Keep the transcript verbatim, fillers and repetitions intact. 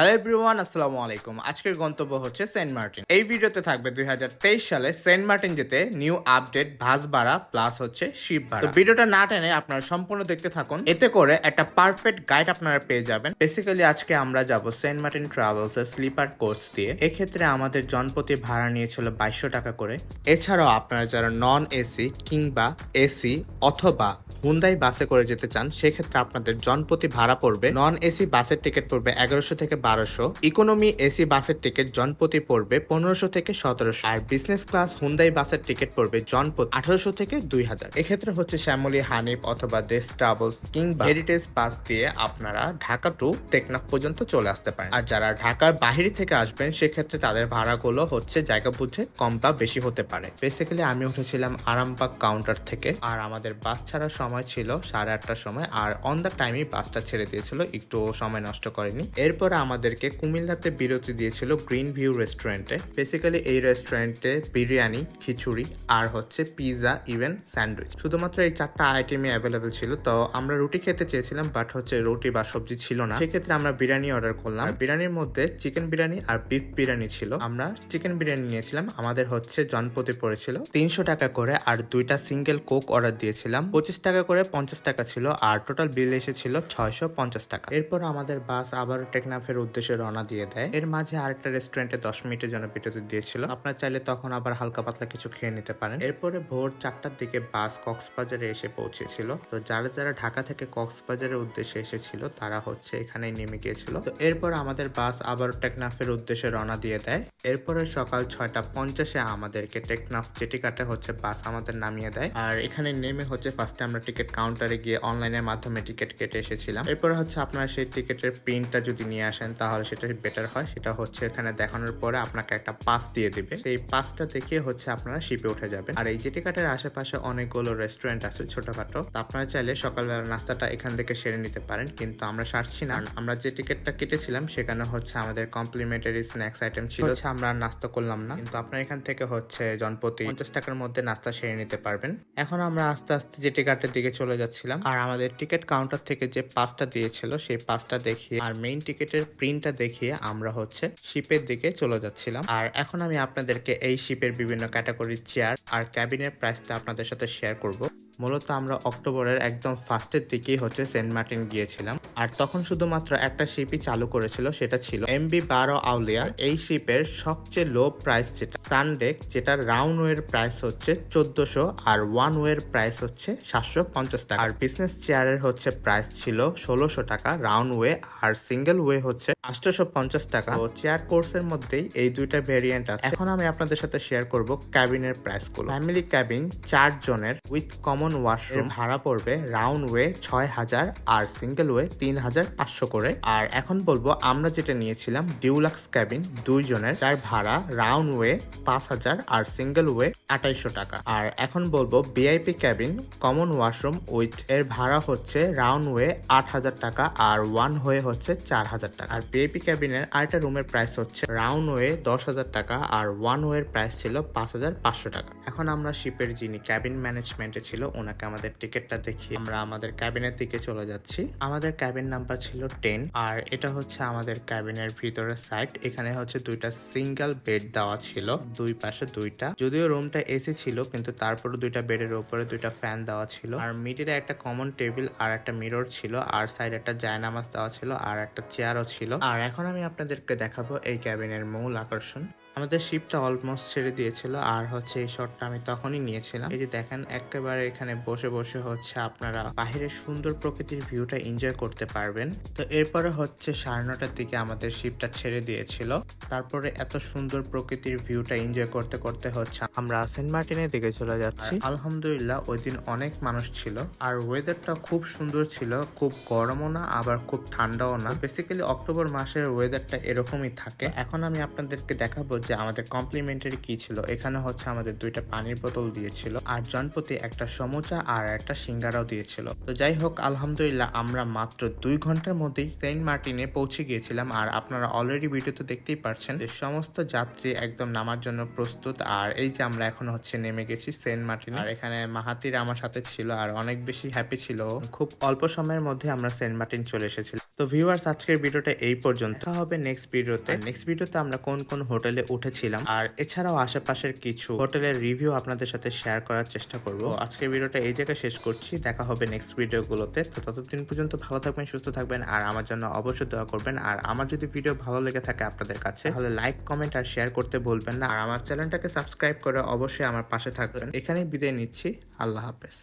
Hello everyone, Assalamu alaikum. আজকের গন্তব্য হচ্ছে সেন্ট মার্টিন। এই ভিডিওতে থাকবে দুই হাজার তেইশ সালে সেন্ট মার্টিন যেতে নিউ আপডেট ভাস ভাড়া প্লাস হচ্ছে শিপ ভাড়া। তো ভিডিওটা না টেনে আপনারা সম্পূর্ণ দেখতে থাকুন। এতে করে একটা পারফেক্ট গাইড আপনারা পেয়ে যাবেন। বেসিক্যালি আজকে আমরা যাব সেন্ট মার্টিন ট্রাভেলস এর স্লিপার কোচ দিয়ে। এই ক্ষেত্রে আমাদের জনপ্রতি ভাড়া নিয়েছিল বাইশশো টাকা করে। এছাড়াও আপনারা যারা নন এসি কিংবা এসি অথবা হুন্ডাই বাসে করে যেতে চান সেই ক্ষেত্রে আপনাদের জনপ্রতি ভাড়া পড়বে। নন এসি বাসের টিকিট পড়বে এগারোশো থেকে বারোশো, ইকোনমি এসি বাসের টিকিট জনপ্রতি পড়বে পনেরোশো থেকে সতেরোশো, আর বিজনেস ক্লাস হুন্ডাই বাসের টিকিট পড়বে জনপ্রতি আঠারোশো থেকে দুই হাজার। এক্ষেত্রে হচ্ছে শ্যামলী, হানিপ অথবা দেশ ট্রাভেলস কিংবা হেরিটেজ বাস দিয়ে আপনারা ঢাকা টু টেকনাফ পর্যন্ত চলে আসতে পারেন। আর যারা ঢাকার বাহির থেকে আসবেন সেক্ষেত্রে তাদের ভাড়াগুলো হচ্ছে জায়গা বুঝে কম বা বেশি হতে পারে। বেসিক্যালি আমি উঠেছিলাম আরামবাগ কাউন্টার থেকে, আর আমাদের বাস ছাড়ার সময় ছিল সাড়ে আটটার সময়, আর অন দ্য টাইমই বাসটা ছেড়ে দিয়েছিল, একটু সময় নষ্ট করেনি। এরপর আমাদেরকে কুমিল্লাতে বিরতি দিয়েছিল গ্রিন ভিউ রেস্টুরেন্টে। বেসিক্যালি এই রেস্টুরেন্টে বিরিয়ানি, খিচুড়ি আর হচ্ছে পিজা, ইভেন স্যান্ডউইচ, শুধুমাত্র এই চারটা আইটেমই অ্যাভেলেবেল ছিল। তো আমরা রুটি খেতে চেয়েছিলাম, বাট হচ্ছে রুটি বা সবজি ছিল না, সেক্ষেত্রে আমরা বিরিয়ানি অর্ডার করলাম। বিরিয়ানির মধ্যে চিকেন বিরিয়ানি আর বিফ বিরিয়ানি ছিল। আমরা চিকেন বিরিয়ানি নিয়েছিলাম, আমাদের হচ্ছে জনপ্রতি পড়েছিল তিনশো টাকা করে, আর দুইটা সিঙ্গেল কোক অর্ডার দিয়েছিলাম পঁচিশ টাকা করে, পঞ্চাশ টাকা ছিল, আর টোটাল বিল এসেছিল ছয়শো পঞ্চাশ টাকা। এরপর আমাদের বাস আবার টেকনাফের উদ্দেশ্যে রওনা দিয়ে দেয়। এর মাঝে আরেকটা রেস্টুরেন্টে দশ মিনিটের জন্য বিরতি দিয়েছিল, আপনার চাইলে তখন আবার হালকা পাতলা কিছু খেয়ে নিতে পারেন। এরপরে ভোর চারটার দিকে বাস কক্সবাজারে এসে পৌঁছেছিল। তো যারা যারা ঢাকা থেকে কক্সবাজারের উদ্দেশ্যে এসেছিল তারা হচ্ছে এখানেই নেমে গিয়েছিল। তো এরপর আমাদের বাস আবার টেকনাফের উদ্দেশ্যে রওনা দিয়ে দেয়। এরপরে সকাল ছয়টা পঞ্চাশে আমাদেরকে টেকনাফ জেটিকাটে হচ্ছে বাস আমাদের নামিয়ে দেয়, আর এখানে নেমে হচ্ছে ফার্স্টে আমরা টিকিট কাউন্টারে গিয়ে অনলাইনের মাধ্যমে টিকিট কেটে এসেছিলাম। এরপরে হচ্ছে আপনারা সেই টিকিটের প্রিন্টটা যদি নিয়ে আসেন তাহলে সেটা বেটার হয়। সেটা হচ্ছে এখানে দেখানোর পরে আপনাকে একটা পাস দিয়ে দিবে, সেই পাসটা দেখিয়ে হচ্ছে আপনারা শিপে উঠে যাবেন। আর এই জেটি কাটের আশেপাশে অনেকগুলো রেস্টুরেন্ট আছে ছোটখাটো, আপনারা চাইলে সকালবেলা নাস্তাটা এখান থেকে সেরে নিতে পারেন, কিন্তু আমরা সারছি না। আমরা যে টিকিটটা কেটেছিলাম সেখানে হচ্ছে আমাদের কমপ্লিমেন্টারি স্ন্যাক্স আইটেম ছিল, হচ্ছে আমরা নাস্তা করলাম না, কিন্তু আপনারা এখান থেকে হচ্ছে জনপ্রতি পঞ্চাশ টাকার মধ্যে নাস্তা সেরে নিতে পারবেন। এখন আমরা আস্তে আস্তে জেটি কাটের দিকে চলে যাচ্ছিলাম, আর আমাদের টিকিট কাউন্টার থেকে যে পাসটা দিয়েছিল সেই পাসটা দেখিয়ে আর মেইন টিকিটের প্রিন্টটা দেখিয়ে আমরা হচ্ছে শিপের দিকে চলে যাচ্ছিলাম। আর এখন আমি আপনাদেরকে এই শিপের বিভিন্ন ক্যাটাগরির চেয়ার আর ক্যাবিনের প্রাইসটা আপনাদের সাথে শেয়ার করব। মূলত আমরা অক্টোবরের একদম ফার্স্টের দিকেই হচ্ছে সেন্ট মার্টিন গিয়েছিলাম, আর তখন শুধুমাত্র একটা শিপই চালু করেছিল, সেটা ছিল এমভি বারা আউলিয়া। এই শিপের সবচেয়ে লো প্রাইস যেটা সানডেক, যেটা রাউন্ড ওয়ের প্রাইস হচ্ছে চোদ্দশো আর ওয়ান ওয়ের প্রাইস হচ্ছে সাতশো পঞ্চাশ টাকা। আর বিজনেস চেয়ারের হচ্ছে প্রাইস ছিল ষোলোশো টাকা রাউন্ড ওয়ে, আর সিঙ্গেল ওয়ে হচ্ছে আটশোশো পঞ্চাশ টাকা। তো চেয়ার কোর্সের মধ্যেই এই দুইটা ভেরিয়েন্ট আছে। এখন আমি আপনাদের সাথে শেয়ার করব ক্যাবিনের প্রাইস গুলো। ফ্যামিলি ক্যাবিন চার জনের উইথ কমন ওয়াশরুম ভাড়া পড়বে রাউন্ড ওয়ে ছয় হাজার আর সিঙ্গেল ওয়ে তিন হাজার পাঁচশো করে। আর এখন বলবো আমরা যেটা নিয়েছিলাম ডিউলাক্স ক্যাবিন দুইজনের, যার ভাড়া রাউন্ড ওয়ে পাঁচ হাজার আর সিঙ্গেল ওয়ে আঠাইশো টাকা। আর এখন বলবো VIP cabin common washroom with, এর ভাড়া হচ্ছে রাউন্ড ওয়ে আট হাজার টাকা আর ওয়ান ওয়ে হচ্ছে চার হাজার টাকা। আর ভিআইপি ক্যাবিনের আরেকটা রুমের প্রাইস হচ্ছে রাউন্ড ওয়ে দশ হাজার টাকা আর ওয়ান ওয়ের প্রাইস ছিল পাঁচ হাজার পাঁচশো টাকা। এখন আমরা শিপের যিনি ক্যাবিন ম্যানেজমেন্টে ছিল ওনাকে আমাদের টিকিটটা দেখিয়ে আমরা আমাদের ক্যাবিনের দিকে চলে যাচ্ছি। আমাদের ক্যাবিন নাম্বার ছিল টেন, আর এটা হচ্ছে আমাদের ক্যাবিনের ভিতরের সাইড। এখানে হচ্ছে দুইটা সিঙ্গেল বেড দেওয়া ছিল, দুই পাশে দুইটা, যদিও রুমটা এসি ছিল কিন্তু তারপরে দুইটা বেডের উপরে দুইটা ফ্যান দেওয়া ছিল, আর মিডিলে একটা কমন টেবিল আর একটা মিরর ছিল, আর সাইড একটা জায়নামাজ দেওয়া ছিল, আর একটা চেয়ারও ছিল। আর এখন আমি আপনাদেরকে দেখাবো এই ক্যাবিনের মূল আকর্ষণ। আমাদের শিপটা অলমোস্ট ছেড়ে দিয়েছিল, আর হচ্ছে এই শটটা আমি তখনই নিয়েছিলাম। এই যে দেখেন, একেবারে এখানে বসে বসে হচ্ছে আপনারা বাহিরের সুন্দর প্রকৃতির ভিউটা এনজয় করতে পারবেন। তো এরপরে হচ্ছে সাড়ে নটার দিকে আমাদের শিপটা ছেড়ে দিয়েছিল, তারপরে এত সুন্দর প্রকৃতির ভিউটা এনজয় করতে করতে হচ্ছে আমরা সেন্ট মার্টিনের দিকে চলে যাচ্ছি। আলহামদুলিল্লাহ ওই দিন অনেক মানুষ ছিল, আর ওয়েদারটা খুব সুন্দর ছিল, খুব গরমও না আবার খুব ঠান্ডাও না। বেসিক্যালি অক্টোবর মাসের ওয়েদারটা এরকমই থাকে। এখন আমি আপনাদেরকে দেখাবো যে আমাদের কমপ্লিমেন্টারি কি ছিল। এখানে হচ্ছে আমাদের দুইটা পানির বোতল দিয়েছিল, আর জনপ্রতি একটা সম সামোচা আর একটা সিঙ্গারাও দিয়েছিল। তো যাই হোক আলহামদুলিল্লাহ আমরা মাত্র দুই ঘন্টার মধ্যেই সেন্ট মার্টিনে পৌঁছে গিয়েছিলাম। আর আপনারা অলরেডি ভিডিওতে দেখতেই পারছেন যে সমস্ত যাত্রী একদম নামার জন্য প্রস্তুত। আর এই যে আমরা এখন হচ্ছে নেমে গেছি সেন্ট মার্টিনে। আর এখানে মাহাতির আমার সাথে ছিল আর অনেক বেশি হ্যাপি ছিল। খুব অল্প সময়ের মধ্যে আমরা সেন্ট মার্টিন চলে এসেছিলাম। তো ভিউয়ার্স আজকের ভিডিওটা এই পর্যন্ত, হবে নেক্সট ভিডিওতে। নেক্সট ভিডিওতে আমরা কোন কোন হোটেলে উঠেছিলাম আর এছাড়াও আশেপাশের কিছু হোটেলের রিভিউ আপনাদের সাথে শেয়ার করার চেষ্টা করব। আজকের ভিডিওটা এই জায়গায় শেষ করছি, দেখা হবে নেক্সট ভিডিওগুলোতে। তো ততদিন পর্যন্ত ভালো থাকবেন, সুস্থ থাকবেন আর আমার জন্য অবশ্যই দোয়া করবেন। আর আমার যদি ভিডিও ভালো লেগে থাকে আপনাদের কাছে, তাহলে লাইক কমেন্ট আর শেয়ার করতে ভুলবেন না। আর আমার চ্যানেলটাকে সাবস্ক্রাইব করে অবশ্যই আমার পাশে থাকবেন। এখানেই বিদায় নিচ্ছি, আল্লাহ হাফেজ।